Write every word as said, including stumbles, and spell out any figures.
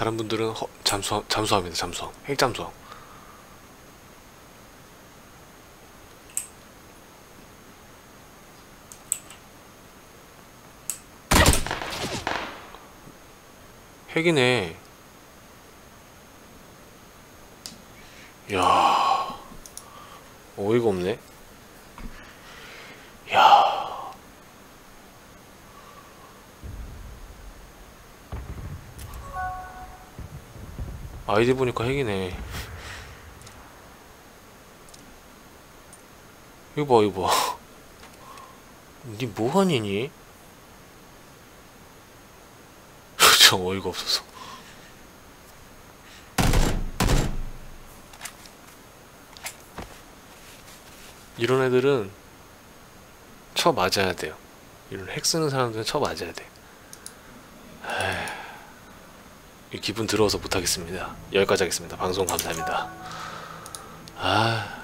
다른 분들은 허, 잠수, 잠수함입니다. 잠수함. 핵잠수함. 핵이네. 야, 어이가 없네. 야, 아이디 보니까 핵이네. 이거 봐, 이거 봐. 니 뭐하니, 니? 참 어이가 없어서. 이런 애들은 쳐 맞아야 돼요. 이런 핵 쓰는 사람들은 쳐 맞아야 돼. 에이, 기분 들어서 못하겠습니다. 여기까지 하겠습니다. 방송 감사합니다. 아.